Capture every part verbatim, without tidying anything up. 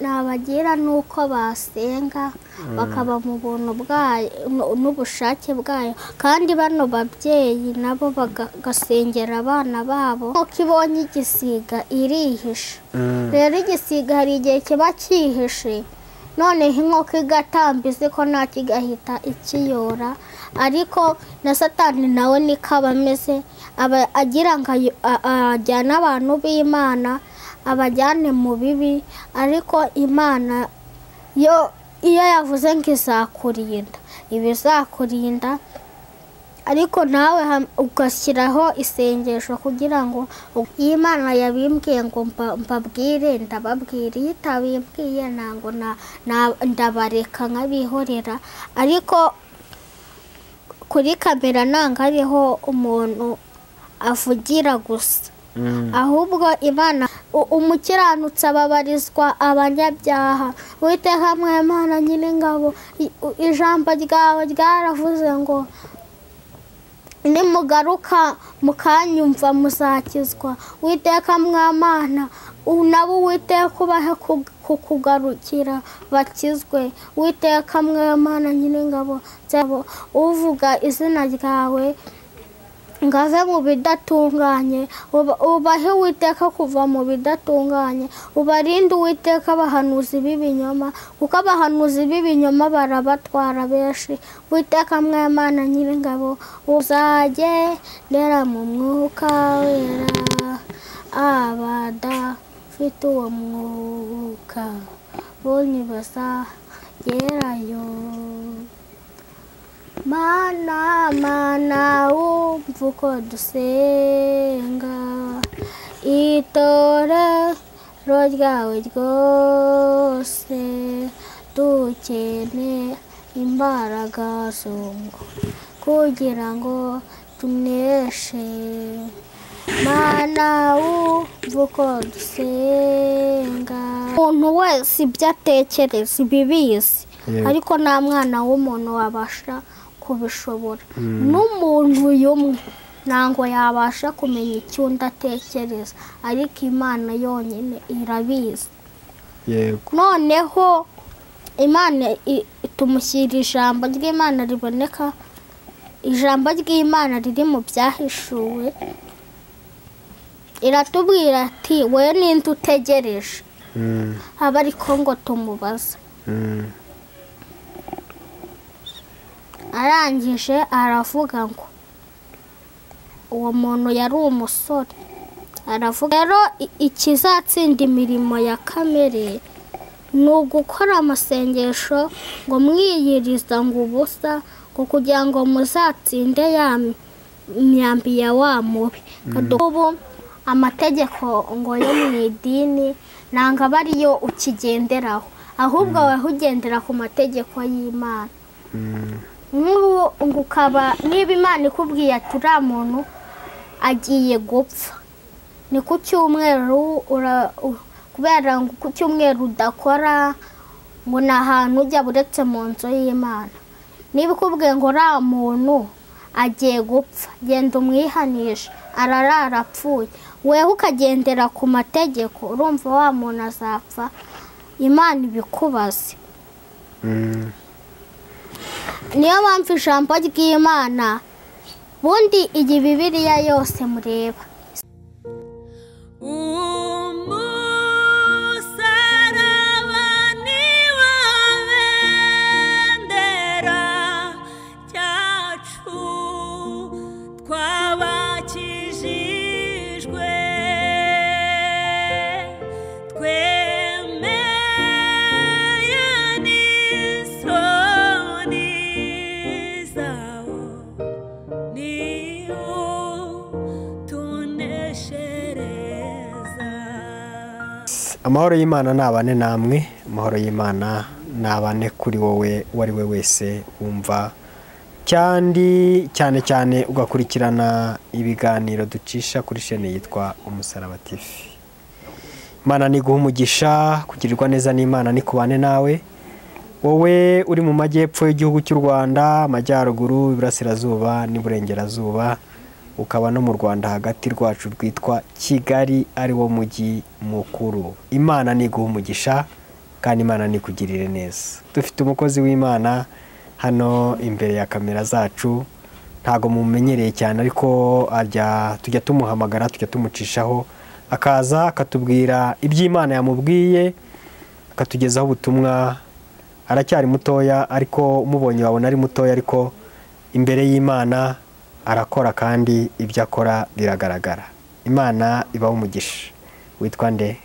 Nabagira nuko basenga bakaba mu buntu bwayo n'ubushake bwayo kandi bano babyeyi nabo bagasengera abana babo ko kibonye igisiga irihisha rero igisiga hari igihe kiba cyihishe none inkoko igatambize ko nta kigahita ikiyora ariko na Satani nawe nikaba ameze aba agira ngo ajyane abantu b'Imana abajyane mu bibi ariko Imana yo iyo yavuze ngo izakurinda ibizakurinda ariko nawe ugashyiraho isengesho kugira ngo Imana yabimbwiye ngo mbabwire ndababwiriye itabimbwiye ntango ndabareka nkabihorera ariko kuri kamera nanga ariho umuntu avugira gusa ahubwo Imana umukiranutse ababarizwa abanyabyaha wite hamwe Imana nyine ngabo ijambo ryawe ryaravuze ngo nimugaruka mukanyumva muzakizwa witeka mwamana unabo witeka kubahe kukugarukira bakizwe witeka mwamana nyine ngabo cyabo uvuga izina ryawe ngaze mu bidatunganye ubahe witeka kuva mu bidatunganye ubarinde witeka abahanuzi b'ibinyoma kuko abahanuzi b'ibinyoma barabatwara benshi witeka mw'Imana nyir'ingabo uzajye ndera mu mwuka wera abadafite uwo mwuka boni basagerayo Mana mana umvuko dusenga itore ryawe rwose dukeneye imbaraga zongo kugira ngo tuneshe Mana umvuko dusenga umuntu wese ibyo atekereza ibibizi ariko nta mwana w'umuntu wabasha kubishobora n'umuntu yomwe nango yabasha kumenya icyo ndatekereza ariko Imana yonyine irabizi yego noneho Imana itumushyira ijambo ry'Imana riboneka ijambo ry'Imana riri mu byahishuwe iratubwira ati we ninde utegereje aba ariko ngo tumubaza arangije aravuga ngo uwo muntu yari umusore aravuga rero ikizatsinda imirimo ya kamere no gukora amasengesho ngo mwiyiriza ngo ubusa ngo kugira ngo muzatsinde ya myambi ya wa mubi kadubo amategeko ngo yo mu idini nanga bariyo ukigenderaho ahubwo wahugendera ku mategeko y'Imana nubu ngukaba niba Imana ikubwiye aturi umuntu agiye gupfa ni ku cyumweru kubera ngo ku cyumweru udakora ngo na hantu ujya buretse mu nzu y'Imana niba ikubwiye ngo ra muntu agiye gupfa genda umwihanisha ararara apfuye wewe ukagendera ku mategeko urumva wa muntu azapfa Imana ibikubaze niyo mpamvu ijambo ry'Imana bundi iyi Bibiliya yose mureba umusaraba niwo bendera cyacu twabakijijwe twe amahoro y'Imana nabane namwe amahoro y'Imana nabane kuri wowe wari we wese umva kandi cyane cyane ugakurikirana ibiganiro ducisha kuri shene yitwa Umusaraba T V Imana ni guha umugisha kugirirwa neza n'Imana ni kubane nawe wowe uri mu majyepfo y'igihugu cy'u Rwanda amajyaruguru iburasirazuba n'iburengerazuba ukaba no mu Rwanda hagati rwacu rwitwa Kigali ari wo mugi mukuru Imana ni guha umugisha. kandi Imana ni kugirire neza. Dufite umukozi w'Imana hano imbere ya kamera zacu, ntago mumenyereye cyane ariko ajya tujya tumuhamagara tujya tumucishaho akaza akatubwira iby'Imana yamubwiye akatugezaho ubutumwa. Aracyari mutoya ariko umubonye babona ari mutoya ariko imbere y'Imana arakora kandi ibyo akora biragaragara. Imana ibaho umugisha. Witwa nde?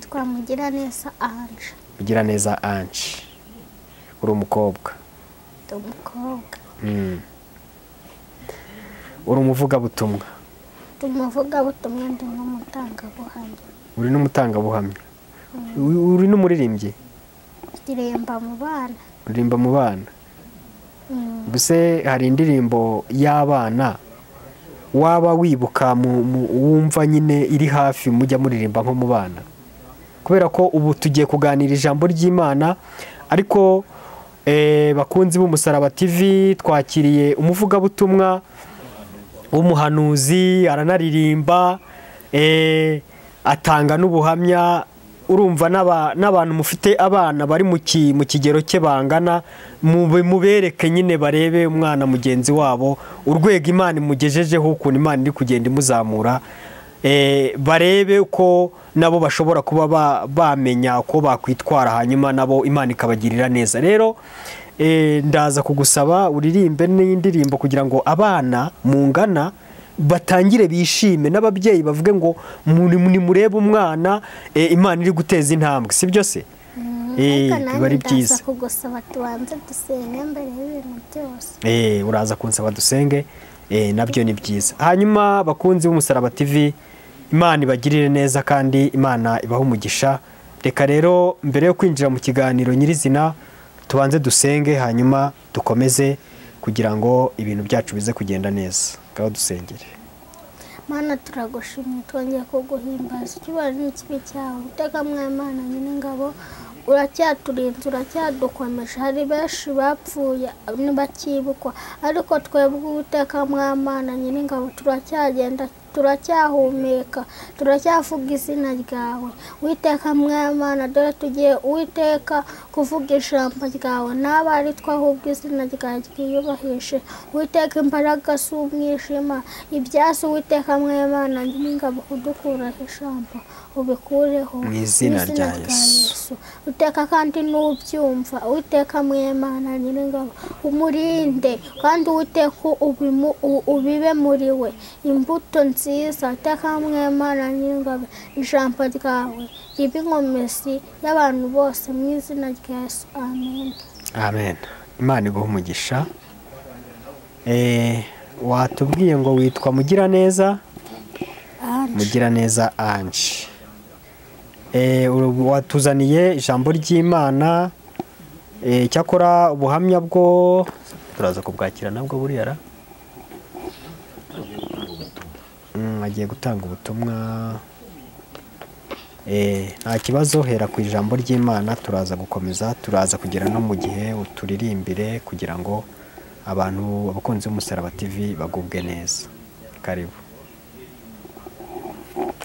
Twa Mugiraneza Ange. Mugiraneza Ange. Uri umukobwa. Ndi umukobwa. Mm. Uri umuvuga butumwa. Ndi umuvuga butumwa ndi n'umutanga buhamya. Uri n'umutanga buhamya. Mm. Uri n'umuririmbyi. Ndirimba mu bana. Ndirimba mu bana. Mm. Buse hari indirimbo y'abana waba wibuka mu wumva nyine iri hafi mujya muririmba nko mu bana? Kubera ko ubu tugiye kuganira ijambo ry'Imana ariko eh bakunzi b'Umusaraba T V twakiriye umuvuga butumwa w'umuhanuzi, aranaririmba eh atanga n'ubuhamya. Urumva n'abantu mufite abana bari mu mu kigero cye bangana mubereke nyine barebe umwana mugenzi wabo urwego Imana imugejejeho ukuntu Imana iri kugenda imuzamura, eh barebe uko nabo bashobora kuba bamenya uko bakwitwara hanyuma nabo Imana ikabagirira neza. Rero eh ndaza kugusaba uririmbe n'indirimbo kugira ngo abana mungana batangire bishime n'ababyeyi bavuge ngo ni murebe umwana Imana iri guteza intambwe, si byo se? Eh bari byiza kugusaba tubanze dusenge mbere y'ibintu byose. Eh uraza kunsaba dusenge eh nabyo ni byiza. Hanyuma bakunzi b'Umusaraba T V, Imana ibagirire neza kandi Imana ibaho umugisha. Reka rero mbere yo kwinjira mu kiganiro nyirizina tubanze dusenge hanyuma dukomeze kugira ngo ibintu byacu bize kugenda neza. Kawa dusengere. Mana turagushimye twongeye kuguhimbaza cyubara n'ikibi cyawe utagamwe Mana nyine ngabo uracyaturinze uracyadukomeje. Hari benshi bapfuye n'ibakibukwa ariko twebwe utagamwe Mana nyine ngabo turacyagenda turacyahumeka turacyavuga izina ryawe witeka Mana. Dore tugiye witeka kuvuga ijambo ryawe n'abari twahubwa izina ryawe ryiyubahishe witeka imbaraga z'umwijima ibyasu witeka Mana n'ingabo udukuraho ijambo ubikureho mu izina rya Yesu witeka kandi n'ubyumva witeka Mana n'ingabo umurinde kandi witeka ubibe muri we imbuto nziza takamwe Mana n'ingabo ijambo ryawe ribinkomesi y'abantu bose mu izina rya Yesu. Amen. Amen. Imana ibaho umugisha. Eh watubwiye ngo witwa Mugiraneza Ange. Mugiraneza Ange. Eh watuzaniye ijambo ry'Imana eh cyakora ubuhamya bwo turaza kubwakira nabwo buriyara. Agiye gutanga ubutumwa eh nta kibazo hera ku ijambo ry'Imana turaza gukomeza turaza kugera no mu gihe uturirimbire kugira ngo abantu abakunzi b'Umusaraba T V bagubwe neza. Karibu.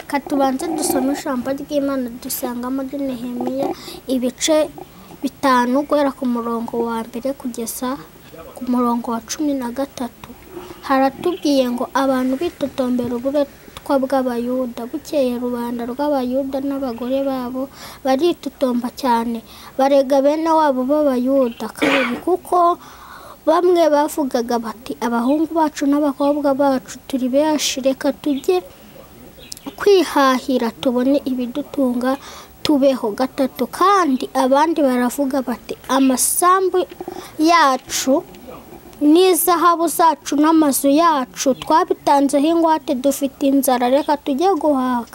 Katubanze dusoma ijambo ry'Imana dusangamo muri Nehemiya ibice bitanu guhera ku murongo wa mbere kugeza ku murongo wa cumi na gatatu. Haratubwiye ngo abantu bitotombera uburetwa bw'Abayuda. Bukeye rubanda rw'Abayuda n'abagore babo baritotomba cyane barega bene wabo b'Abayuda kabiri, kuko bamwe bavugaga bati abahungu bacu n'abakobwa bacu turi benshi reka tujye kwihahira tubone ibidutunga tubeho gatatu. Kandi abandi baravuga bati amasambu yacu n'izahabu zacu n'amazu yacu twabitanzeho ingwate dufite inzara reka tujye guhaha.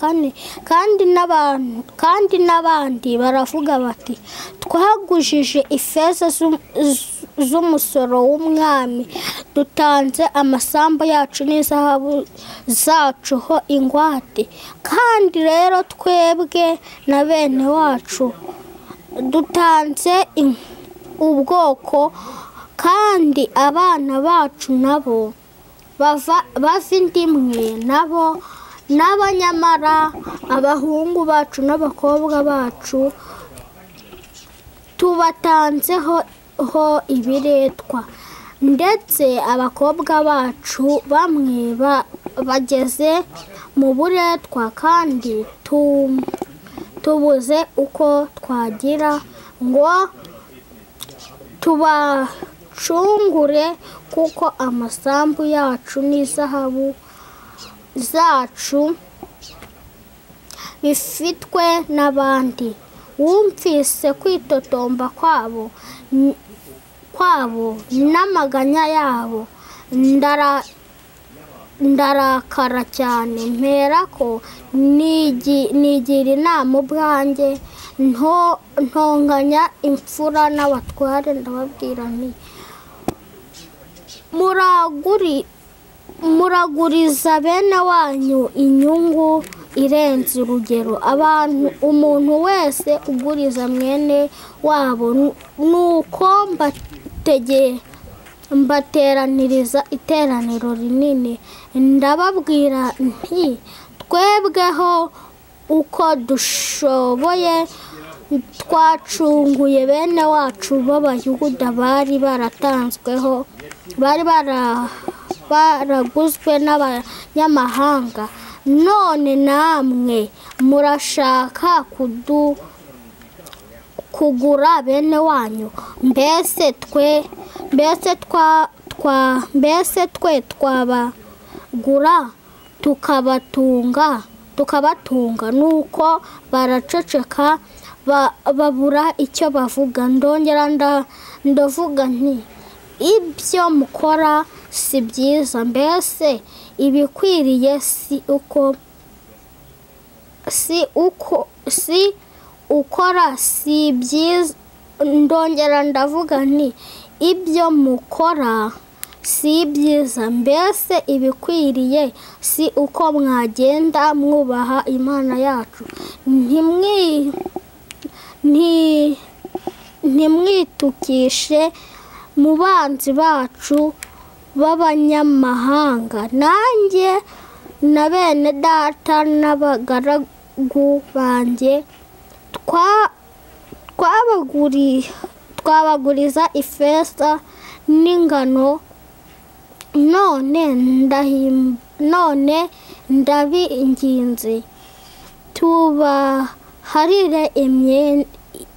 Kandi n'abantu kandi n'abandi baravuga bati twagujije ifeza z'umusoro w'umwami dutanze amasambu yacu n'izahabu zacu ho ingwate. Kandi rero twebwe na bene wacu dutanze ubwoko kandi abana bacu nabo bava bavindimwe nabo n'abanyamara abahungu bacu n'abakobwa bacu tubatanzeho ho ibiretwa ndetse abakobwa bacu bamwe bageze mu buretwa kandi tubuze uko twagira ngo tubacungure kuko amasambu yacu n'izahabu zacu bifitwe n'abandi. Wumvise kwitotomba kwabo kwabo n'amaganya yabo ndara ndarakara cyane mpera ko nigi nigira inama ubwanjye nto ntonganya imfura n'abatware ndababwira nti muraguri muraguriza bene wanyu inyungu irenze urugero. Abantu umuntu wese uguriza mwene wabo nuko mbatege mbateraniriza iteraniro rinini ndababwira nti twebweho uko dushoboye twacunguye bene wacu b'Abayuda bari baratanzweho bari baraguzwe n'abanyamahanga. None namwe murashaka kudu kugura bene wanyu mbese twe mbese twa twa mbese twe twaba gura tukabatunga tukabatunga nuko baraceceka babura icyo bavuga. Ndongera ndavuga nti ibyo mukora si byiza mbese ibikwiriye si uko si uko si ukora si byiza. Ndongera ndavuga nti ibyo mukora si byiza mbese ibikwiriye si uko mwagenda mwubaha Imana yacu ntimwi nti ntimwitukishe mu banzi bacu b'abanyamahanga. Nanjye na bene data n'abagaragu banjye twa twabaguri twabaguriza ifeza n'ingano none ndahim none ndabinginze tuba harire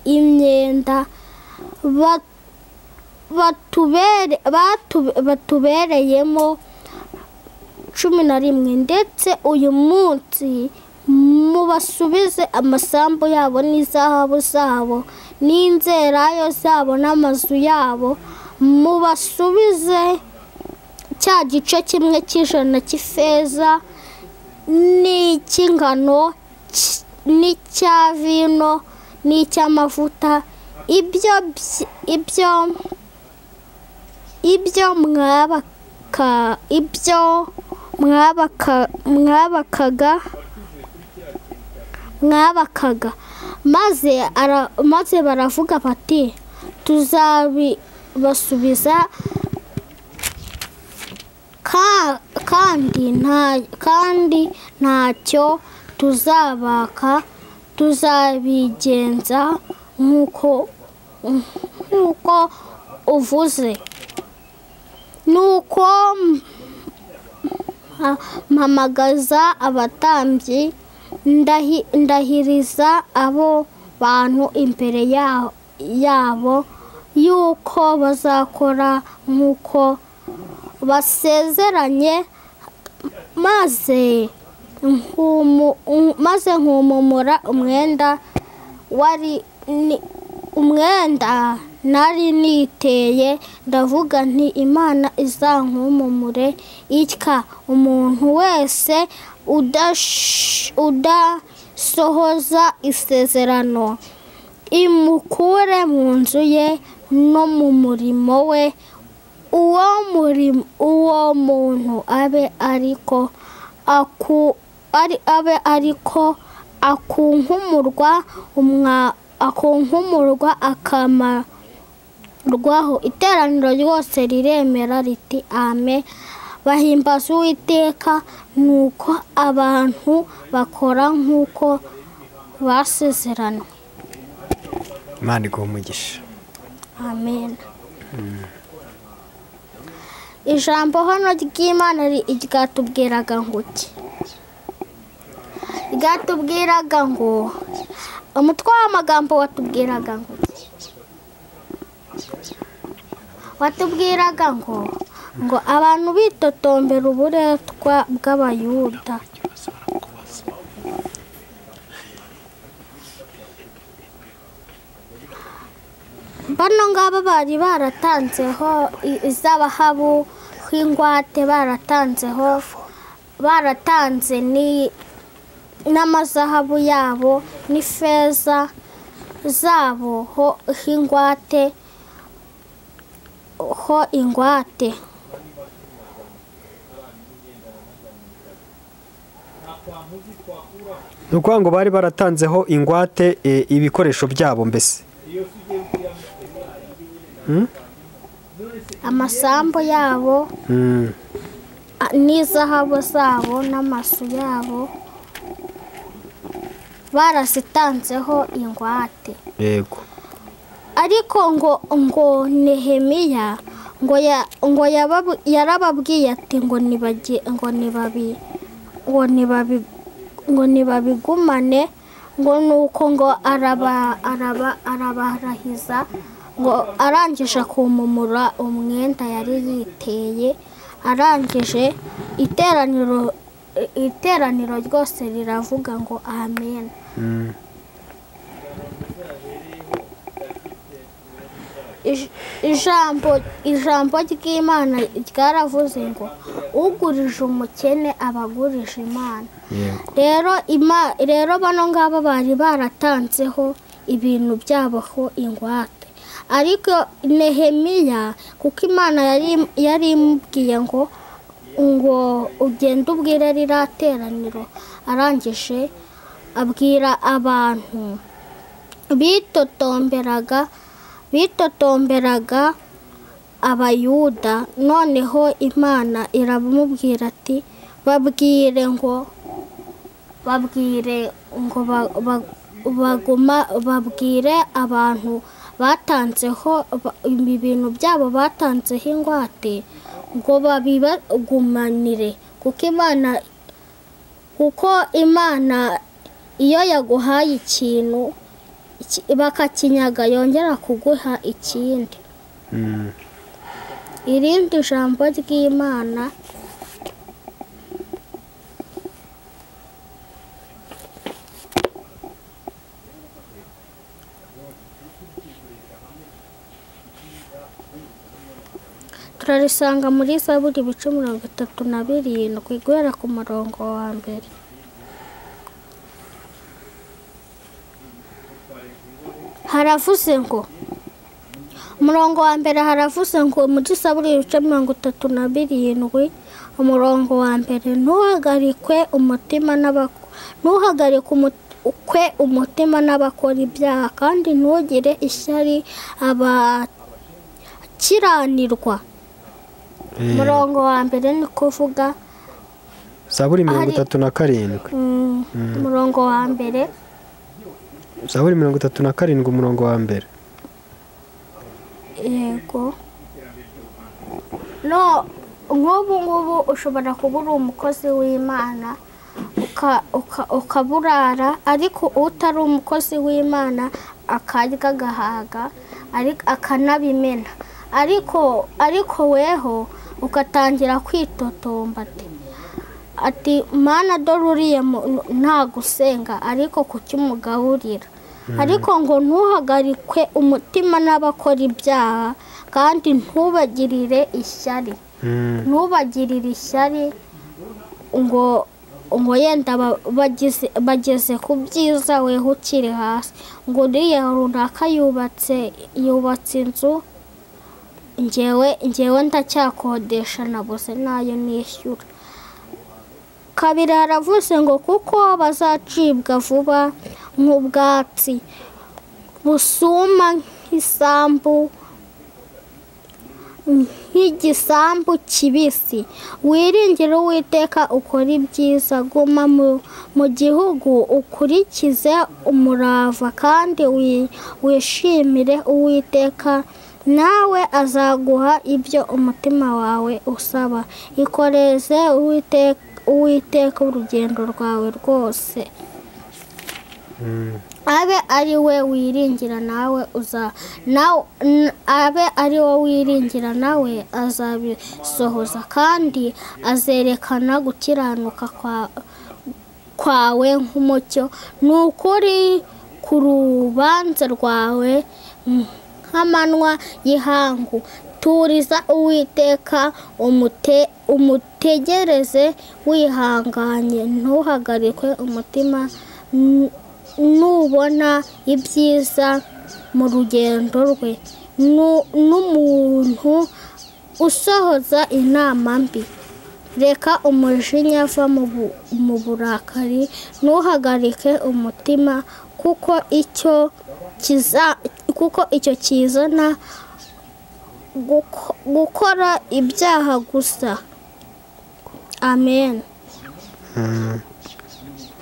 imyenda bat batubere batubereyemo cumi na rimwe ndetse uyu munsi mubasubize amasambu yabo n'izahabu zabo n'inzerayo zabo n'amazu yabo mubasubize cya gice kimwe cy'ijana cy'ifeza n'icy'ingano n'icya vino n'icy'amavuta ibyo ibyo ibyo mwabaka ibyo mwabaka mwabakaga mwabakaga maze ara maze baravuga bati tuzabibasubiza ka kandi nta kandi ntacyo tuzabaka tuzabigenza nkuko nkuko uvuze. Nuko mpamagaza abatambyi ndahiriza abo bantu imbere yabo yuko bazakora nkuko basezeranye maze maze nkumumura umwenda wari umwenda nari niteye ndavuga nti Imana izankumumure itya umuntu wese udasohoza isezerano imukure mu nzu ye no mu murimo we uwo murimo uwo muntu abe ariko aku ari abe ariko akunkumurwa umwa akunkumurwa akama rwaho iteraniro ryose riremera riti ame bahimbaza Uwiteka. Nuko abantu bakora nkuko basezerana. Imana iguha umugisha amen ijambo hano ry'Imana ryatubwiraga ngo iki ryatubwiraga ngo umutwe w'amagambo watubwiraga ngo iki watubwiraga ngo ngo abantu bitotombera uburetwa bw'abayuda bano ngaba bari baratanzeho izabahabu hingwate baratanzeho baratanze ni n'amazahabu yabo ni feza zabo ho hingwate ho ingwate Nuko ngo bari baratanzeho ingwate ibikoresho byabo mbese amasambo yabo n'izahabu zabo n'amasu yabo barasitanzeho ingwate yego ariko ngo ngo Nehemiya ngo ya ngo yarababwiye ati ngo nibagiye ngo nibabi ngo nibabi ngo nibabigumane ngo nuko ngo araba araba arabarahiza ngo arangisha kumumura umwenda yari yiteye arangije iteraniro iteraniro ryose riravuga ngo amen ijambo ijambo ry'Imana ryaravuze ngo ugurije umukene abagurije Imana rero ima rero bano ngaba bari baratanzeho ibintu byabaho ingwate ariko Nehemiya kuko Imana yari yari imubwiye ngo ngo ugende ubwire rirateraniro arangije abwira abantu bitotomberaga bitotomberaga abayuda noneho Imana irabumubwira ati babwire ngo babwire ngo baguma babwire abantu batanzeho ibintu byabo batanzeho ingwate ngo babibagumanire kuko Imana kuko Imana iyo yaguhaye ikintu bakakinyaga yongera kuguha ikindi irindi jambo ry'Imana turarisanga muri Zaburi ibice mirongo itatu na birindwi guhera ku murongo wa mbere haravuze ngo umurongo wa mbere haravuze ngo muri Zaburi ibice mirongo itatu na birindwi umurongo wa mbere ntuhagarikwe umutima n'abakora ntuhagarikwe umutima umutima n'abakora ibyaha kandi ntugire ishyari abakiranirwa umurongo wa mbere ni kuvuga Zaburi mirongo itatu na karindwi umurongo wa mbere Zaburi mirongo itatu na karindwi umurongo wa mbere yego no nk'ubu ngubu ushobora kuba uri umukozi w'Imana ukaburara ariko utari umukozi w'Imana akarya agahaga akanabimena ariko ariko weho ukatangira kwitotomba ati ati mana doruriye nta gusenga ariko kucyumugaburira ariko ngo ntuhagarikwe umutima n'abakora ibyaha kandi ntubagirire ishyari ntubagirire ishyari ngo ngo yenda bageze bageze ku byiza weho ukiri hasi ngo uriya runaka yubatse yubatse inzu ngewe ngewe ndacyakodesha nabose nayo nishyura kabiri haravuze ngo kuko bazacibwa vuba nk'ubwatsi busuma nk'isambu nk'igisambu kibisi. Wiringire Uwiteka ukora ibyiza, guma mu gihugu ukurikize umurava, kandi wishimire Uwiteka nawe azaguha ibyo umutima wawe usaba. Ikoreze Uwiteka Uwiteka urugendo rwawe rwose, abe ari we wiringira nawe uza nawe abe ari we wiringira nawe azabisohoza, kandi azerekana gukiranuka kwa kwawe nk'umucyo, n'ukuri ku rubanza rwawe nk'amanwa y'ihangu. Turiza Uwiteka umute umutegereze wihanganye, ntuhagarikwe umutima nubona ibyiza mu rugendo rwe, n'umuntu usohoza inama mbi. Reka umujinya ava mu burakari, ntuhagarike umutima, kuko icyo kiza kuko icyo kizana gukora ibyaha gusa. Amen.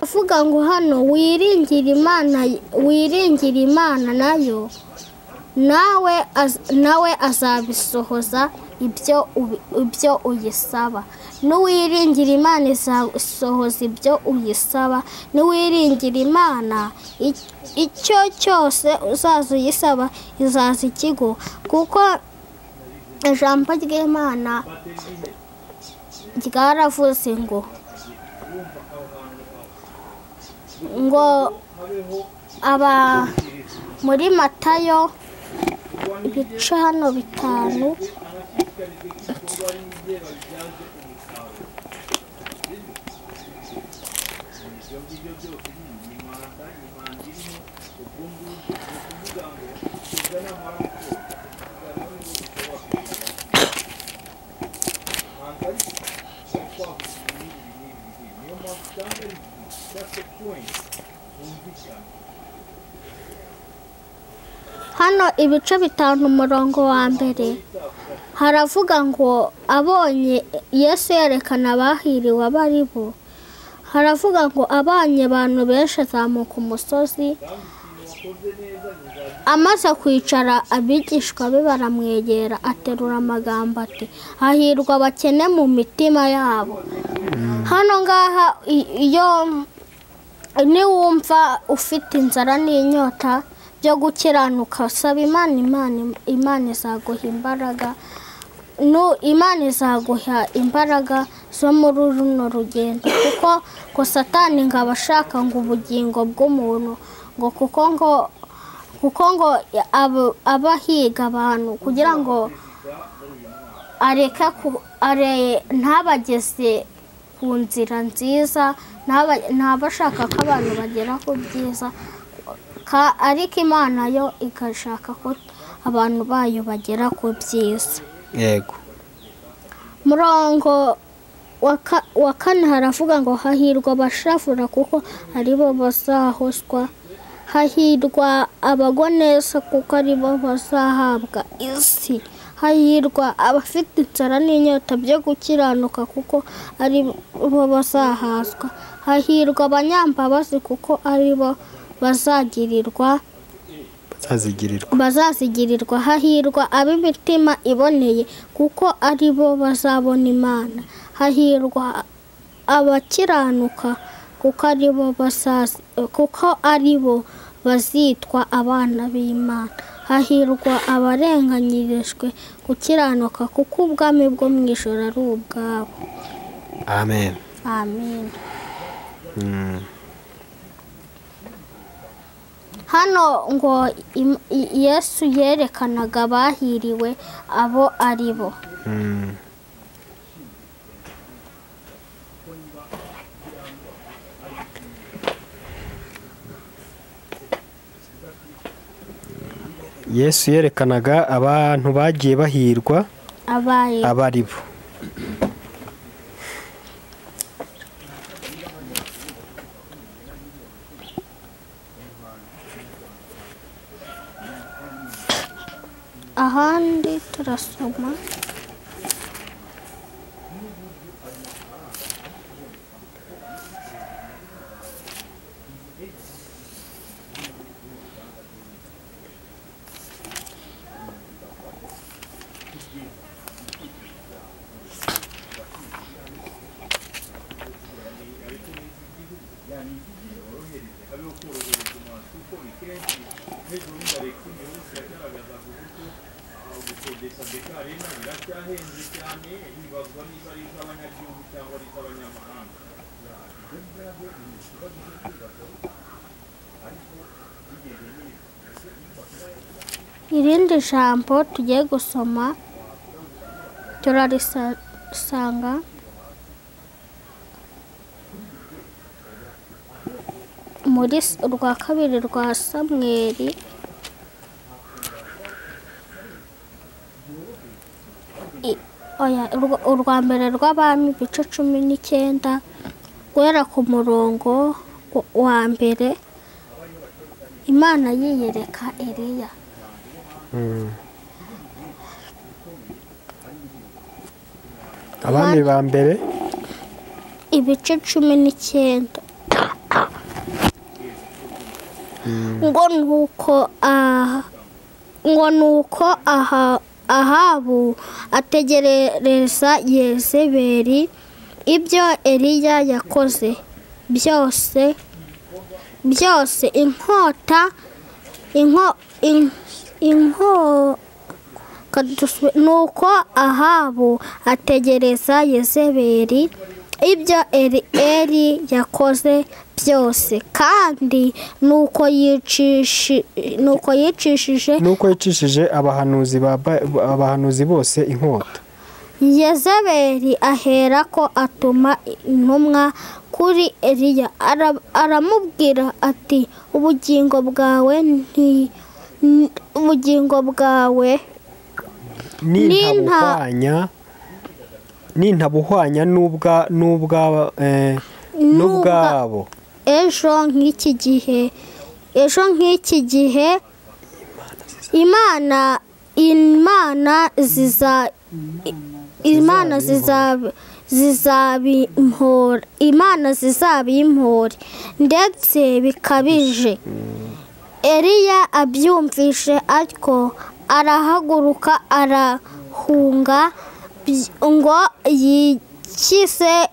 Avuga ngo hano wiringira Imana, wiringira Imana nayo nawe nawe azabisohoza ibyo ibyo uyisaba. N'uwiringira Imana izasohoza ibyo uyisaba. N'uwiringira Imana icyo cyose uzazuyisaba izaza ikigo, kuko ijambo ry'Imana ryaravuze ngo ngo aba muri Matayo ibice hano bitanu hano ibice bitanu umurongo wa mbere haravuga ngo abonye Yesu yerekana abahiriwe abaribo. Haravuga ngo abanye abantu benshi azamuka umusozi, amaze kwicara abigishwa be baramwegera, aterura amagambo ati, hahirwa abakene mu mitima yabo. Hano ngaha iyo niwumva ufite inzara n'inyota byo gukiranuka, saba Imana. Imana Imana izaguha imbaraga, no Imana izaguha imbaraga zo muri runo rugendo, kuko ko Satani ngo abashaka ngo ubugingo bw'umuntu ngo kuko ngo kuko ngo abahiga abantu kugira ngo areka ku are ntabageze ku nzira nziza, ntabashaka ko abantu bagera ku byiza, ariko Imana yo igashaka ko abantu bayo bagera ku byiza. Yego. Murongo wa kane haravuga ngo hahirwa abashafura kuko aribo bazahoswa, hahirwa abagoneza kuko aribo bazahabwa isi, hahirwa abafite inzara n'inyota byo gukiranuka kuko aribo bazahazwa, hahirwa abanyambabazi kuko aribo bazagirirwa bazazigirirwa bazazigirirwa, hahirwa ab'imitima iboneye kuko aribo bazabona Imana, hahirwa abakiranuka kuko aribo basazi kuko aribo bazitwa abana b'Imana, hahirwa abarenganyirijwe gukiranuka kuko ubwami bwo mu ijuru ari ubwabo. Amen. Amen. Mm. Hano ngo Yesu yerekanaga bahiriwe abo aribo. Mm. Yesu yerekanaga abantu bagiye bahirwa abaribo. Ahandi turasoma Irindi jambo tugiye gusoma turarisanga muri urwa kabiri rwa Samweli oya urwa mbere rw'abami ibice cumi n'icyenda guhera ku murongo wa mbere Imana yiyereka Eliya. Abami ba mbere ibice cumi n'icyenda ngo nuko aha ngo nuko aha Ahabu ategerereza Yezebeli ibyo Eliya yakoze byose byose inkota inko Inko nuko Ahabu ategereza Yezebeli ibyo Eli yakoze byose kandi nuko yicishije nuko yicishije nuko yicishije abahanuzi abahanuzi bose inkota. Yezebeli ahera ko atuma intumwa kuri Eliya aramubwira ati ubugingo bwawe nti ubugingo bwawe nintabuhwanya nintabuhwanya nubwa nubwa eh nubwabo ejo nk'iki gihe ejo nk'iki gihe imana imana ziza imana zizabe zizabimpora imana zizabimpora ndetse bikabije. Eliya abyumvishe atyo arahaguruka arahunga ngo yikize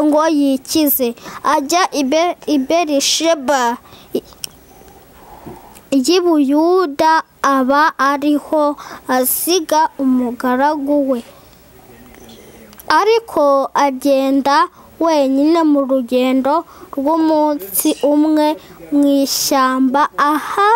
ngo yikize ajya i Berisheba y'i Buyuda aba ariho asiga umugaragu we ariko agenda wenyine mu rugendo rw'umunsi umwe mu ishyamba aha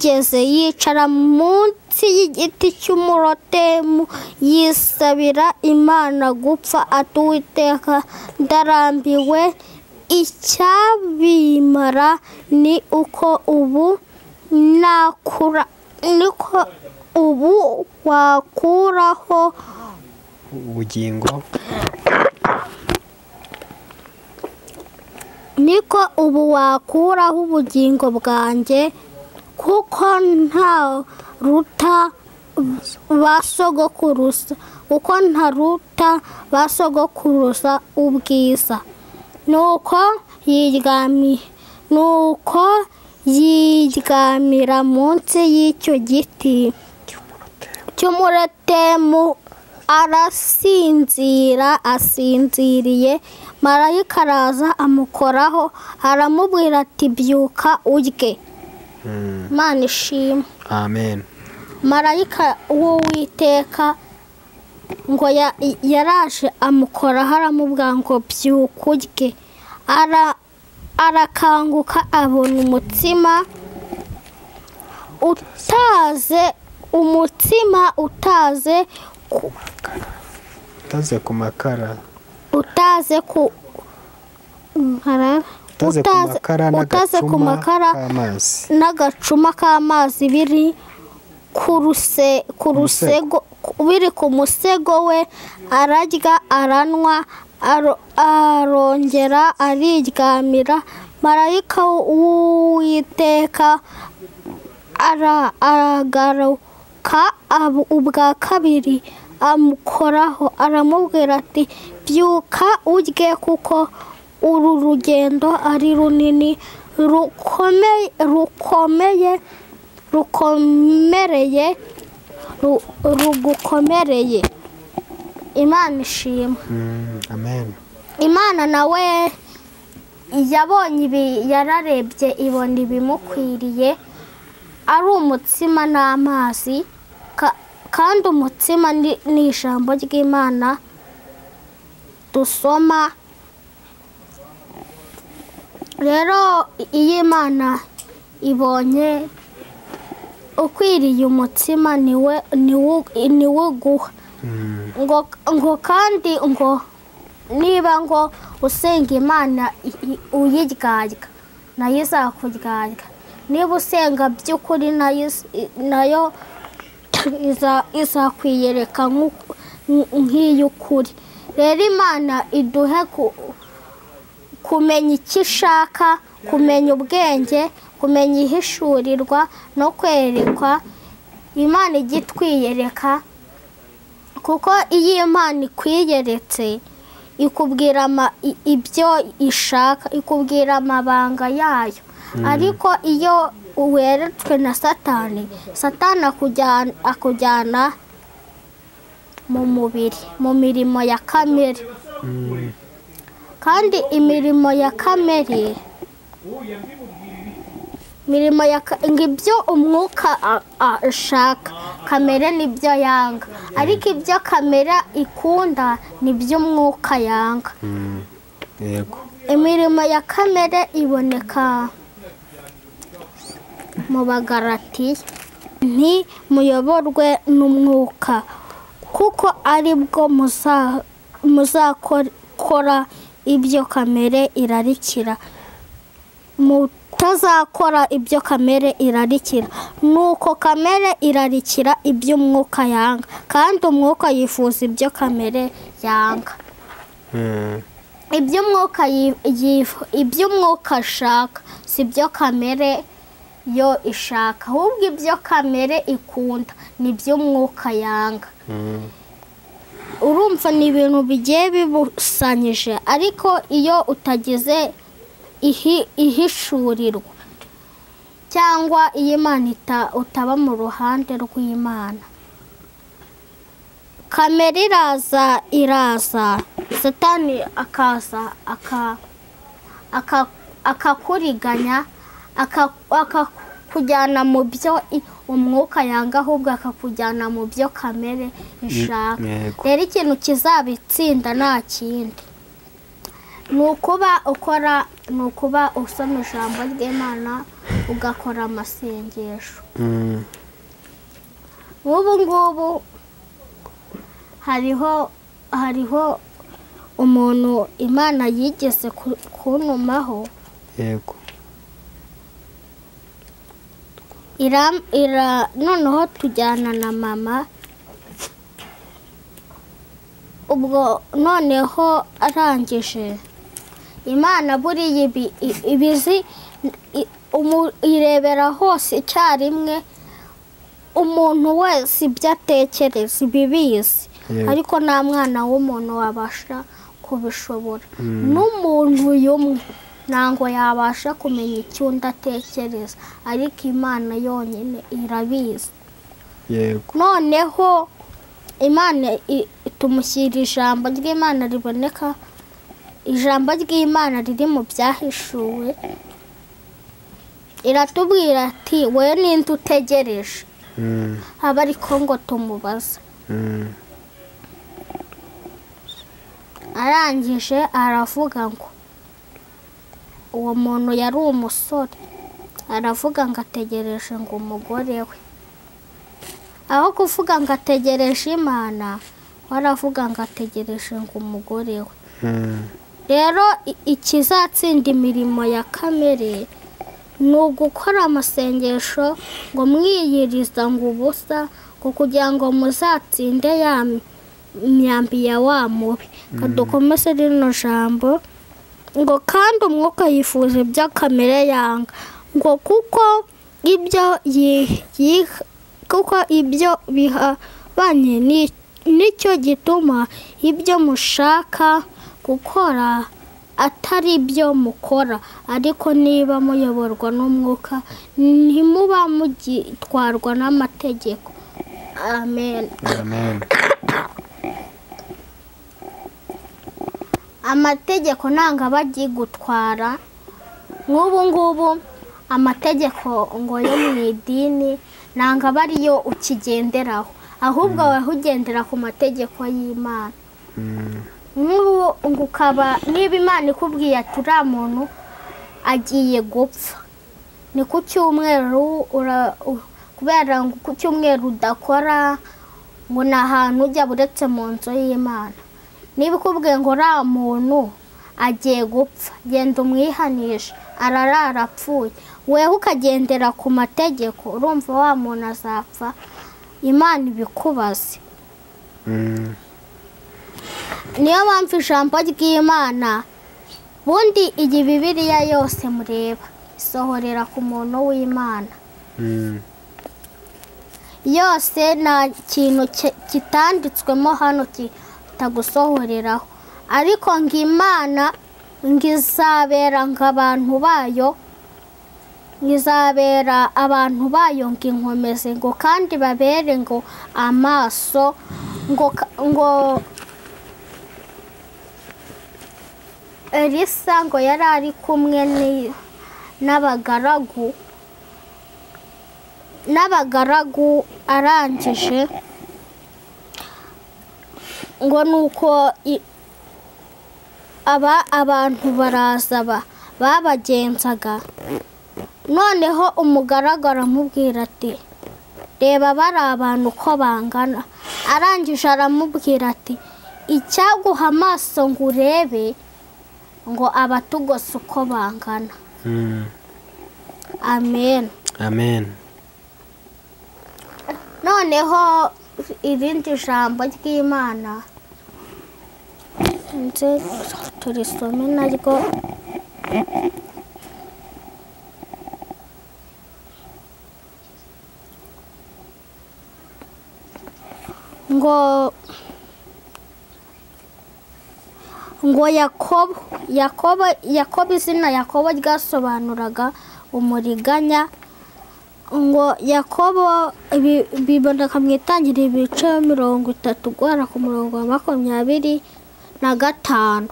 geze yicara munsi y'igiti cy'umurotemu yisabira Imana gupfa atuwiteka ndarambiwe icyabimara ni uko ubu nakura niko ubu wakuraho ubugingo niko ubu wakuraho ubugingo bwanjye kuko nta ruta basogokurusa kuko nta ruta basogokurusa ubwiza nuko yiryami nuko yiryamira munsi y'icyo giti cy'umurotemu arasinzira asinziriye marayika araza amukoraho aramubwira ati byuka urye. Mana ishimwe, amen. Marayika w'Uwiteka ngo yaraje amukoraho aramubwira ngo byuka urye ara arakanguka abona umutsima utaze umutsima utaze utaze ku makara utaze ku nkara utaze ku makara n'agacuma k'amazi biri kuruse kurusego biri ku musego we ararya aranwa arongera ariryamira marayika w'Uwiteka aragaruka ubwa kabiri amukoraho aramubwira ati byuka urye kuko uru rugendo ari runini rukomeye rukomeye rukomereye rugukomereye. Imana ishimwe, amen. Imana nawe yabonye ibi yararebye ibona ibimukwiriye ari umutsima n'amazi kandi umutsima ni ijambo ry'Imana dusoma rero iyi Imana ibonye ukwiriye umutsima niwe niwe guha ngo ngo kandi ngo niba ngo usenga Imana uyiryarya nayo izakuryarya niba usenga by'ukuri nayo nayo izakwiyereka nk'iy'ukuri rero Imana iduhe kumenya icyo ishaka kumenya ubwenge kumenya ihishurirwa no kwerekwa Imana igitwiyereka kuko iyi Imana ikwiyeretse ikubwira ibyo ishaka ikubwira amabanga yayo ariko iyo uweretswe na Satani Satani akujyana mu mubiri mu mirimo ya kamere kandi imirimo ya kamere mirimo ya ngibyo umwuka ashaka kamera nibyo yanga ariko ibyo kamera ikunda nibyo umwuka yanga yego imirimo ya kamera iboneka mu bagarati nti muyoborwe n'umwuka kuko aribwo muzakora ibyo kamera irarikira tazakora ibyo kamere irarikira nuko kamere irarikira ibyo umwuka yanga kandi umwuka yifuza ibyo kamere yanga ibyo umwuka ibyo umwuka ashaka si ibyo kamere yo ishaka ahubwo ibyo kamere ikunda ni ibyo umwuka yanga urumva ni ibintu bigiye bibusanyije ariko iyo utagize ihishurirwa cyangwa iy'Imana utaba mu ruhande rw'Imana kamera iraza iraza Satani akaza akakuriganya akakujyana mu byo umwuka yanga ahubwo akakujyana mu byo kamera ishaka rero ikintu kizabitsinda nta kindi nukuba ukora nukuba usoma ijambo ry'Imana ugakora amasengesho ubu ngubu hariho hariho umuntu Imana yigeze kuntumaho yego iram ira noneho tujyana na mama ubwo noneho arangije Imana buriye ibizi irebera hose icyarimwe umuntu wese ibyo atekereza ibibizi ariko nta mwana w'umuntu wabasha kubishobora n'umuntu yumwe ntango yabasha kumenya icyo undi atekereza ariko Imana yonyine irabizi noneho Imana tumushyira ijambo ry'Imana riboneka ijambo ry'Imana riri mu byahishuwe iratubwira ati we ninde utegereje haba ariko ngo tumubaza arangije aravuga ngo uwo muntu yari umusore aravuga ngo ategereje ngo umugore we aho kuvuga ngo ategereje Imana waravuga ngo ategereje ngo umugore we rero ikizatsinda imirimo ya kamere ni ugukora amasengesho ngo mwiyiriza ngo ubusa ngo kugira ngo muzatsinde ya myambi ya wa mubi kadukomeze rino jambo ngo kandi umwuka yifuza ibya kamere yanga ngo kuko ibyo kuko ibyo bihabanye nicyo gituma ibyo mushaka gukora atari byo mukora ariko niba muyoborwa n'umwuka ntimuba mugitwarwa n'amategeko amen amen amategeko nanga bagigutwara nk'ubu ngubu amategeko ngo yo mu idini nanga bari yo ukigenderaho ahubwo wahugendera ku mategeko y'Imana. N'ubu ngukaba niba Imana ikubwiye atura muntu agiye gupfa ni ku cyumweru kubera ngo ku cyumweru dakora ngo nahantu ujya buretse mu nzu y'Imana. Niba ikubwiye ngo ra muntu agiye gupfa genda umwihanisha ararara apfuye wewe ukagendera ku mategeko urumva wa muntu azapfa Imana ibikubaze. Niyo mpamvu ijambo ry'Imana bundi iyi Bibiliya yose mureba isohorera ku muntu w'Imana yose nta kintu kitanditswemo hano kitagusohoreraho ariko ngo Imana ngizabera ng'abantu bayo ngizabera abantu bayo ng'inkomeze ngo kandi babere ngo amaso ngo ngo Elisa ngo yari ari kumwe n'abagaragu n'abagaragu arangije ngo nuko aba abantu baraza babagenzaga noneho umugaragara mubwira ati reba bari abantu ko bangana arangije aramubwira ati icyaguha amaso ngo urebe ngo abatugose uko bangana. Amen. Amen. Noneho irindi jambo ry'Imana nze turisome naryo ngo ngo Yakobo Yakobo Yakobo izina Yakobo ryasobanuraga umuriganya ngo Yakobo biboneka mu itangire ibice mirongo itatu guhera ku murongo wa makumyabiri na gatanu.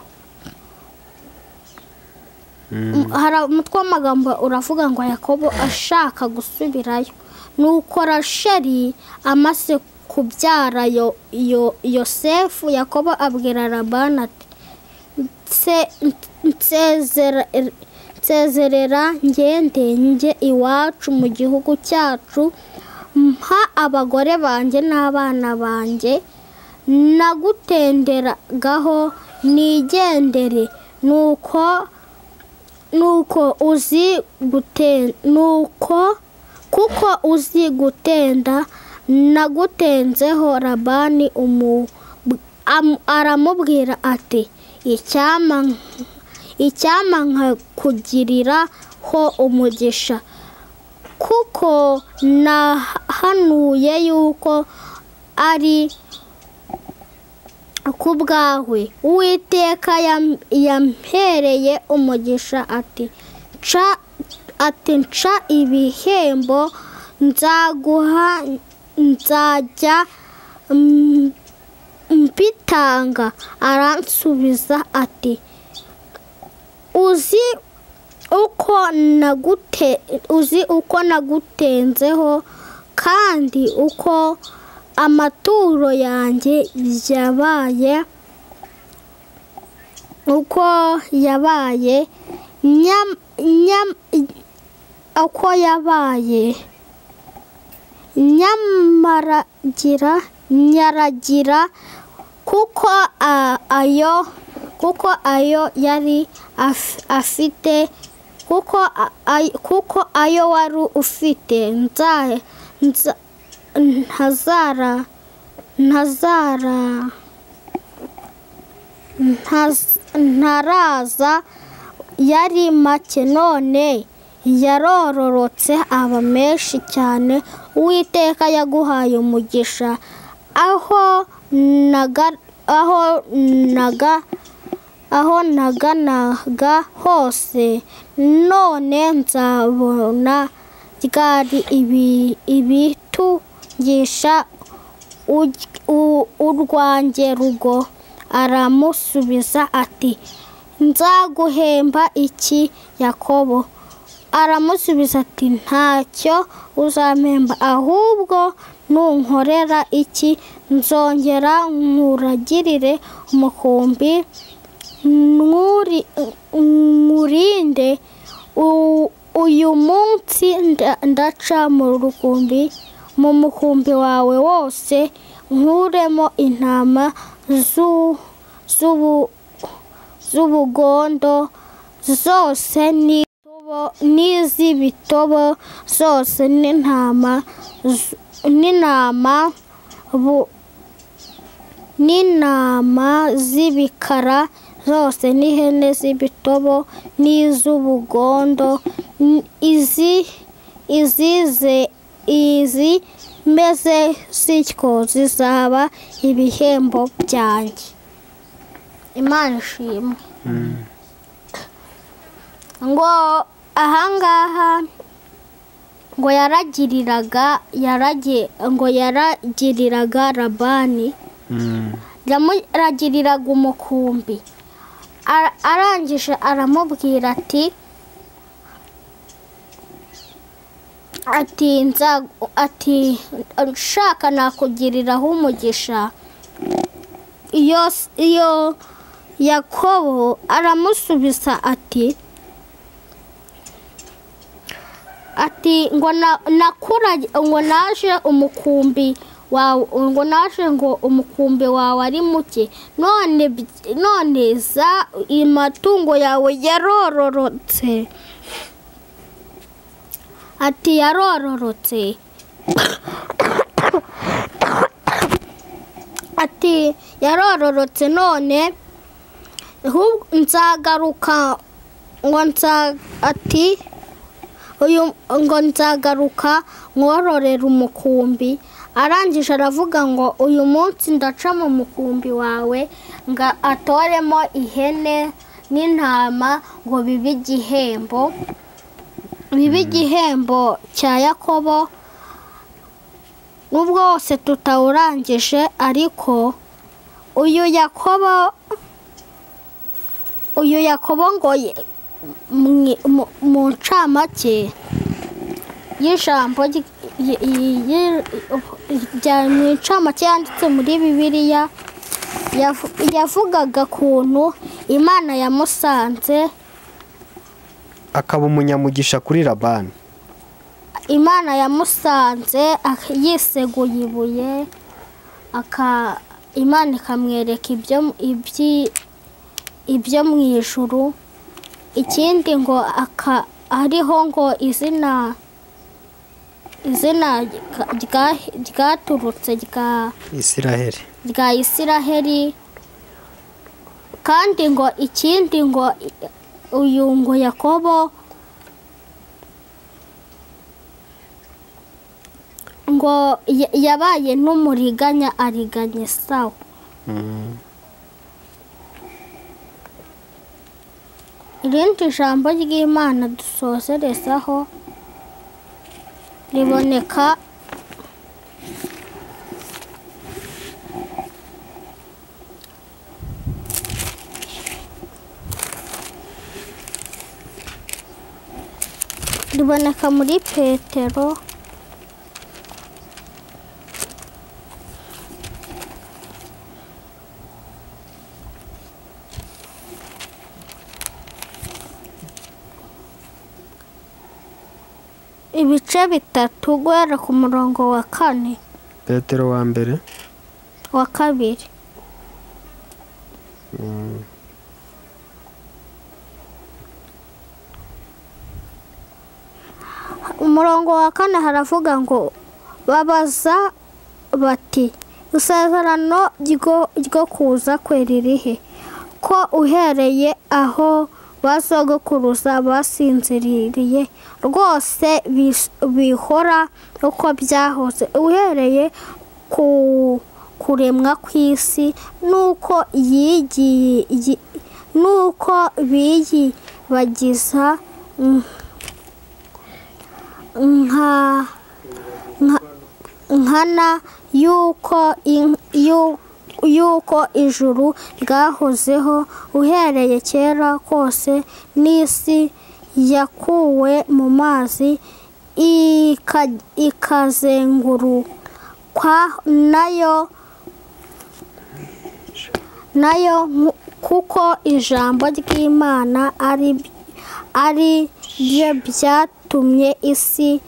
Hari umutwe w'amagambo uravuga ngo Yakobo ashaka gusubirayo nuko Rasheli amaze kubyara Yosefu Yakobo abwira Labani ati nsezerera ngende njye iwacu mu gihugu cyacu mpa abagore banjye n'abana banjye nagutenderagaho nigendere nuko nuko uzi gutenda nuko kuko uzi gutenda nagutenzeho. Labani aramubwira ati icyama icyama nkakugirira ho umugisha kuko nahanuye yuko ari kubwawe Uwiteka yampereye umugisha ati ca ati ca ibihembo nzaguha nzajya mpitanga. Aransubiza ati uzi uko nagute uzi uko nagutenzeho kandi uko amaturo yanjye yabaye uko yabaye nyam nyam uko yabaye nyamaragira nyaragira kuko ayo kuko ayo yari afite kuko kuko ayo wari ufite nzahe ntazara ntazara ntaraza yari make none yarororotse aba menshi cyane. Uwiteka yaguhaye umugisha aho naga aho naga aho naganaga hose none nzabona ryari ibi ibitu gisha urwanjye rugo. Aramusubiza ati nzaguhemba iki Yakobo aramusubiza ati ntacyo uzamemba ahubwo nunkorera iki nzongera nkuragirire umukumbi n'uri murinde uyu munsi ndaca mu rukumbi mu mukumbi wawe wose nkuremo intama zu zubu zubugondo zose ni n'izibitobo zose n'intama n'intama n'intama zibikara zose n'ihene zibitobo n'izubugondo izi izize izi meze sityo zizaba ibihembo byanjye. Imana ishimwe. Ngo ahangaha ngo yaragiriraga yarage ngo yaragiriraga Labani yamuragiriraga umukumbi arangije aramubwira ati ati ati nshaka nakugiriraho umugisha. Iyo Yakobo aramusubiza ati ati ngo nakura ngo naje umukumbi wawe ngo naje ngo umukumbi wawe ari muke none none za imatungo yawe yarororotse ati yarororotse ati yarororotse none hub nzagaruka ngo nza ati uyu ngo nzagaruka nkororera umukumbi. Arangije aravuga ngo uyu munsi ndaca mu mukumbi wawe nga atoremo ihene n'intama ngo bibe igihembo bibe igihembo cya Yakobo. Nubwo wose tutawurangije ariko uyu Yakobo uyu Yakobo ngo mu ncamake y'ijambo rya mu ncamake yanditse muri Bibiliya yavugaga kuntu Imana yamusanze akaba umunyamugisha kuri Labani. Imana yamusanze yiseguye ibuye aka Imana ikamwereka ibyo ibyo mu ijuru. Ikindi ngo aka ariho ngo izina izina ryaturutse rya Isiraheli rya Isiraheli kandi ngo ikindi ngo uyu ngo Yakobo ngo yabaye n'umuriganya ariganye Esawu. Irindi jambo ry'Imana dusozerezaho riboneka riboneka muri Petero ibice bitatu guhera ku murongo wa kane. Petero wa mbere wa kabiri mm. umurongo wa kane haravuga ngo babaza bati isezerano ryo kuza kwe ririhe ko uhereye aho basogokuruza basinziririye rwose bihora uko byahoze uhereye ku kuremwa kw'isi nuko yigiye nuko biyi bagiza nka nkana yuko yuko yuko ijuru ryahozeho uhereye kera kose n'isi yakuwe mu mazi ikazengurukwa nayo nayo kuko ijambo ry'Imana ari ari byo byatumye isi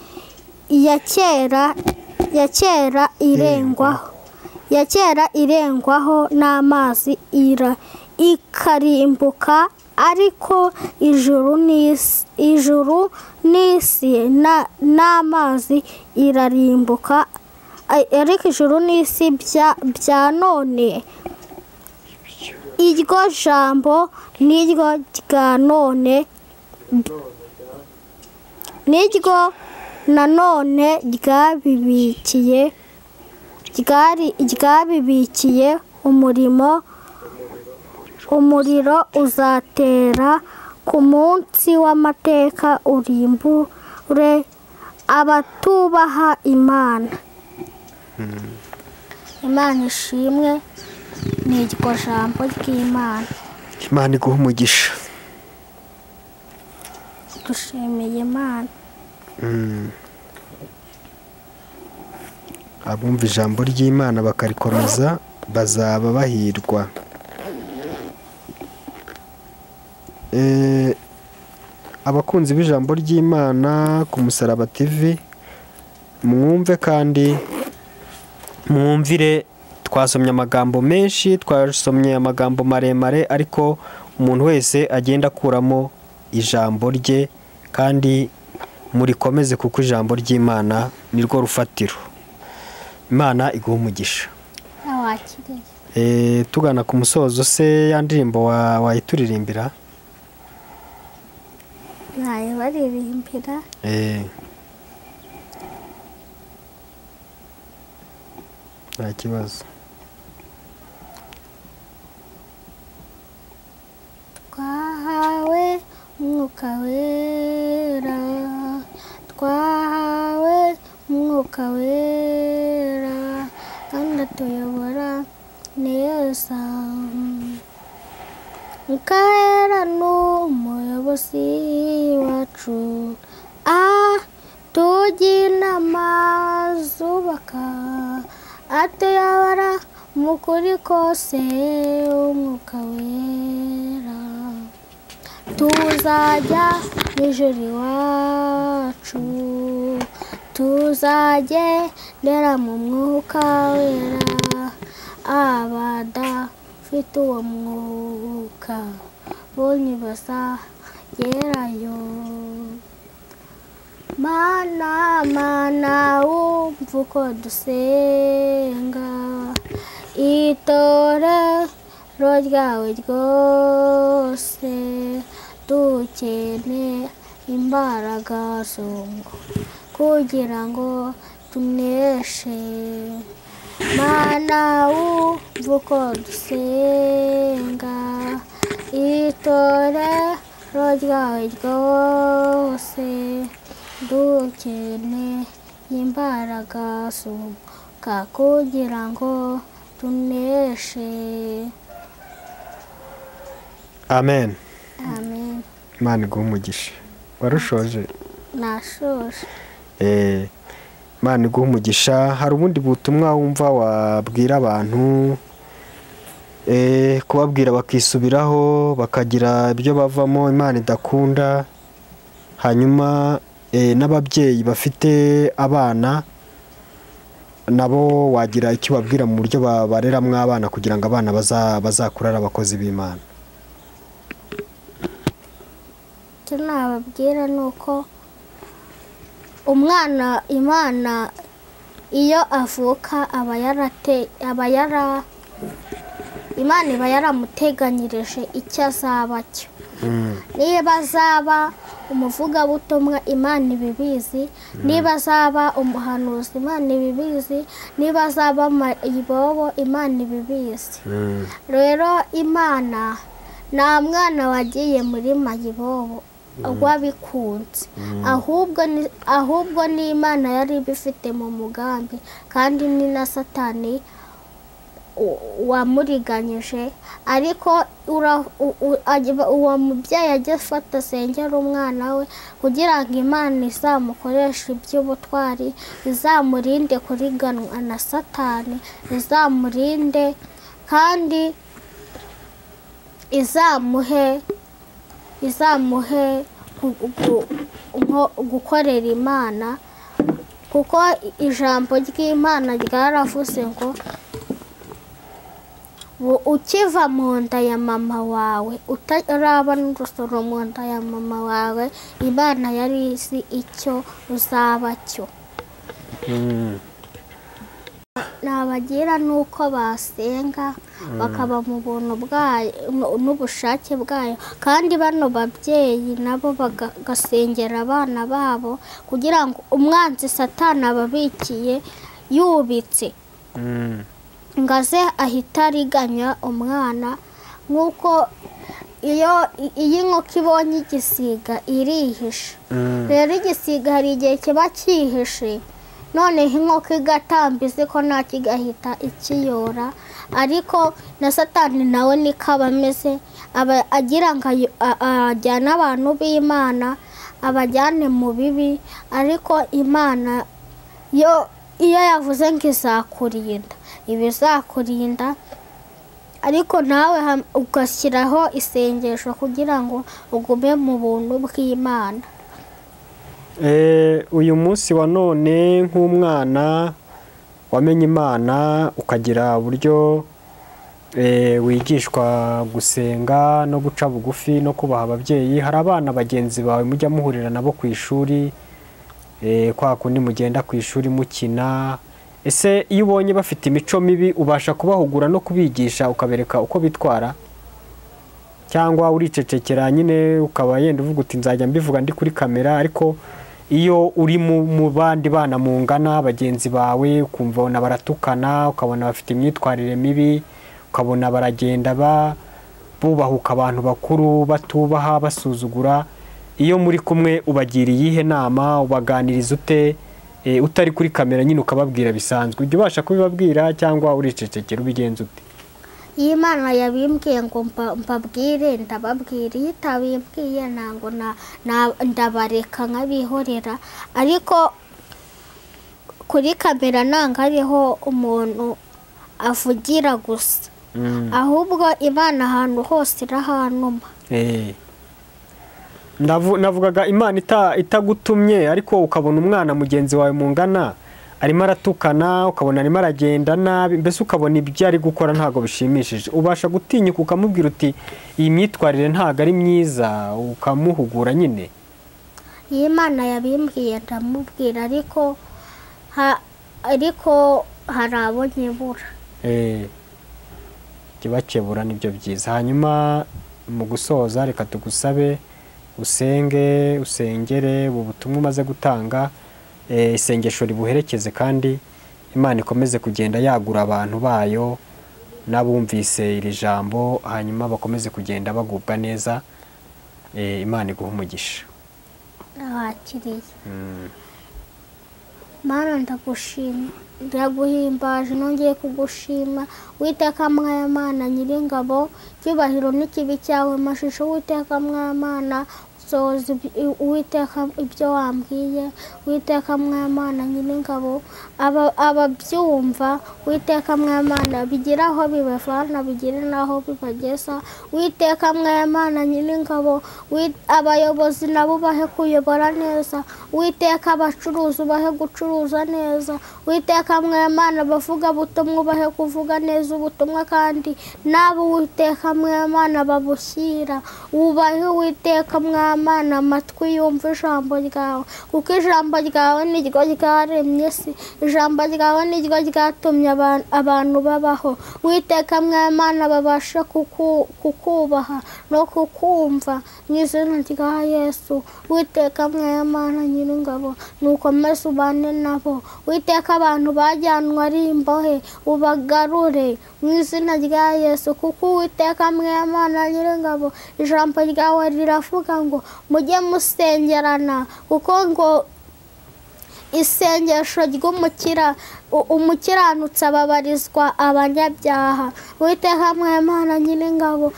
ya kera ya kera irengwaho ya kera irengwaho n'amazi ira ikarimbuka ariko ijuru n'isi ijuru n'isi na n'amazi irarimbuka ariko ijuru n'isi bya bya none iryo jambo n'iryo rya none n'iryo nanone ryabibikiye ryari ryabibikiye umurimo umuriro uzatera ku munsi w'amateka urimbure abatubaha Imana. Imana ishimwe ni iryo jambo ry'Imana. Imana iguha umugisha. Dushimiye Imana. Abumva ijambo ry'Imana bakarikomeza bazaba bahirwa. Eh abakunzi b'ijambo ry'Imana ku Musaraba T V mwumve kandi mwumvire twasomye amagambo menshi twasomye amagambo maremare ariko umuntu wese agenda kuramo ijambo rye kandi murikomeze kuko ijambo ry'Imana nirwo rufatiro. Imana iguha umugisha. Eh tugana ku musozo se yandirimbo wayituririmbira. Wa Naye baririmbira. Eh. Nta kibazo. Twahawe Mwuka Wera. Twahawe Mwuka Wera. Kandi atuyobora neza. Mkaera n'umuyobozi wacu ah tujinama zubaka atuyabara mukuri kose Umwuka Wera tuzajya n'ijuru iwacu tuzajye nera mu Mwuka Wera abada fitu wa Mwuka bonye basa yerayo mana mana umvuko dusenga itore ryawe ryose dukene imbaraga zongo kugira ngo tuneshe mana umvuko dusenga itore ryawe ryose dukene imbaraga zongo kugira ngo tuneshe. Amen. Amen. Imana iguhe umugisha. Warushoje? Nashoje. Eh Imana iguha umugisha. Hari ubundi butumwa wumva wabwira abantu eh kubabwira bakisubiraho bakagira ibyo bavamo Imana idakunda hanyuma eh n'ababyeyi bafite abana nabo wagira iki babwira mu buryo babarera mu abana kugira ngo abana bazakurara abakozi b'Imana. Tunababwira nuko umwana Imana iyo avuka abayarate abayara Imana bayaramuteganyirije icyo azaba cyo. Niba azaba umuvugabutumwa Imana ibibizi, niba azaba umuhanuzi Imana ibibizi, niba azaba ibobo Imana ibibizi. Rero Imana nta mwana wagiye muri mayibobo agwabikunze ahubwo ahubwo ni Imana yari bifite mu mugambi kandi ni na Satani wamuriganyije ariko umubyeyi ajya afata asengera umwana we kugira ngo Imana izamukoreshe iby'ubutwari, izamurinde kuriganwa na Satani, izamurinde kandi izamuhe izamuhe gukorera Imana, kuko ijambo ry'Imana ryaravuze ngo ukiva mu nda ya mama wawe utaraba n'urusoro mu nda ya mama wawe, Imana yari izi icyo uzaba cyo. Nabagira nuko basenga bakaba mu buntu bwayo n'ubushake bwayo, kandi bano babyeyi nabo bagasengera abana babo kugira ngo umwanzi Satani ababikiye yubitse ngaze ahita riganya umwana, nkuko iyo iyi nkoko ibonye igisiga irihisha. Rero igisiga hari igihe kiba cyihishe, none inkoko igatambize ko nta kigahita ikiyora, ariko na Satani nawe nikaba ameze, aba agira ngo ajyane abantu b'Imana abajyane mu bibi, ariko Imana yo iyo yavuze ngo izakurinda ibizakurinda, ariko nawe ugashyiraho isengesho kugira ngo ugume mu buntu bw'Imana. Eh uyu munsi wa none nk'umwana wamenye Imana ukagira uburyo eh wigishwa gusenga no guca bugufi no kubaha ababyeyi, hari abana bagenzi bawe mujya muhurira nabo ku ishuri, eh kwa kundi mugenda ku ishuri mukina, ese iyo ubonye bafite imico mibi ubasha kubahugura no kubigisha ukabereka uko bitwara, cyangwa uricecekera nyine ukaba yenda uvuga uti nzajya mbivuga ndi kuri kamera, ariko iyo uri mu bandi bana mungana bagenzi bawe ukumva ubona baratukana, ukabona bafite imyitwarire mibi, ukabona baragenda bubahuka abantu bakuru batubaha basuzugura, iyo muri kumwe ubagiriye iyihe nama, ubaganiriza ute utari kuri kamera nyine ukababwira bisanzwe ibyo ubasha kubibabwira, cyangwa uricecekera ubigenza ute? Imana yabimbwiye ngo mbabwire ndababwira, iyo itabimbwiye ntabwo ndabareka nkabihorera, ariko kuri kamera ntabwo ariho umuntu avugira gusa, ahubwo Imana ahantu hose irahanuma. Navugaga Imana itagutumye, ariko ukabona umwana mugenzi wawe mungana arimo aratukana, ukabona arimo aragenda nabi, mbese ukabona ibyo ari gukora ntago bishimishije, ubasha gutinyuka ukamubwira uti iyi myitwarire ntago ari myiza, ukamuhugura nyine. Imana yabimbwiye ndamubwira, ariko ariko hari abo nyibura, eh kibakebura nibyo byiza. Hanyuma mu gusoza reka tugusabe usenge usengere ubutumwa maze gutanga, eh isengesho ribuherekeze kandi Imana ikomeze kugenda yagura abantu bayo nabumvise iri jambo, hanyuma bakomeze kugenda bagubwa neza, eh Imana iguha umugisha. Nakiriye Mana ndagushima ndaguhimbaje nongeye kugushima witeka mwaya Mana nyir'ingabo, cyubahiro n'ikibi cyawe mashusho witeka mwaya Mana, soze witeka ibyo wambwiye witeka mwaya Mana nyir'ingabo, aba ababyumva witeka mwaya Mana bigiraho bibavana bigire naho bibageza witeka mwaya Mana nyir'ingabo, abayobozi nabo bahe kuyobora neza witeka, abacuruzi bahe gucuruza neza witeka mwaya Mana, bavuga butumwa bahe kuvuga neza ubutumwa kandi nabo witeka mwaya Mana babushyira, ubahe witeka mwaya Mana amatwi yumva ijambo ryawe, kuko ijambo ryawe ni ryo ryaremye isi, ijambo ryawe ni ryo ryatumye abantu babaho witeka mwaya Mana, babasha kukubaha no kukumva mu izina rya Yesu witeka mwaya Mana nyir'ingabo, nuko maze ubane nabo witeka, abantu bajyanwa ari imbohe ubagarure mu izina rya Yesu, kuko witeka mwaya Mana nyir'ingabo ijambo ryawe riravuga ngo mujye musengerana, kuko ngo isengesho ry'umukira umukiranutsi ababarizwa abanyabyaha. Uwiteka hamwe Mana nyir'ingabo,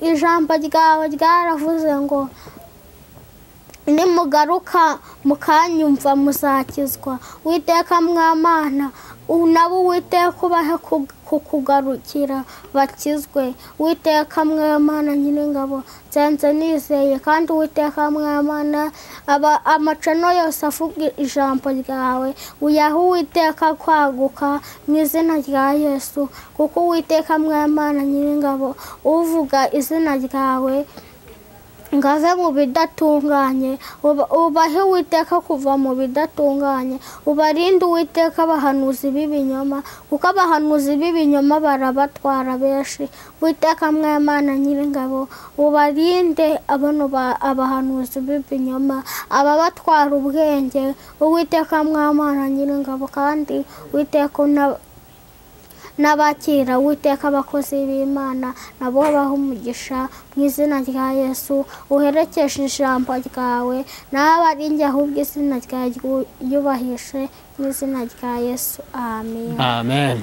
ijambo ryawe ryaravuze ngo nimugaruka mukanyumva muzakizwa. Uwiteka mwamana unabo, Uwiteka ubahe kukugarukira bakizwe. Uwiteka mwamana nyir'ingabo, nsanze nizeye kandi Uwiteka mwamana amacano yose avuga ijambo ryawe uyaha Uwiteka kwaguka mu izina rya Yesu. Kuko Uwiteka mwamana nyir'ingabo uvuga izina ryawe ngave mu bidatunganye, ubahe Uwiteka kuva mu bidatunganye, ubarinde Uwiteka abahanuzi b'ibinyoma, kuko abahanuzi b'ibinyoma barabatwara benshi. Uwiteka mwamana nyir'ingabo ubarinde abano abahanuzi b'ibinyoma, ababatwara ubwenge. Uwiteka mwamana nyir'ingabo kandi Uwiteka nabakira Uwiteka abakozi b'Imana nabo baho umugisha mu izina rya Yesu. Uherekeshe ijambo ryawe n'abarinjye ahubwo izina ryawe ryubahishe mu izina rya Yesu. Amen. Amen.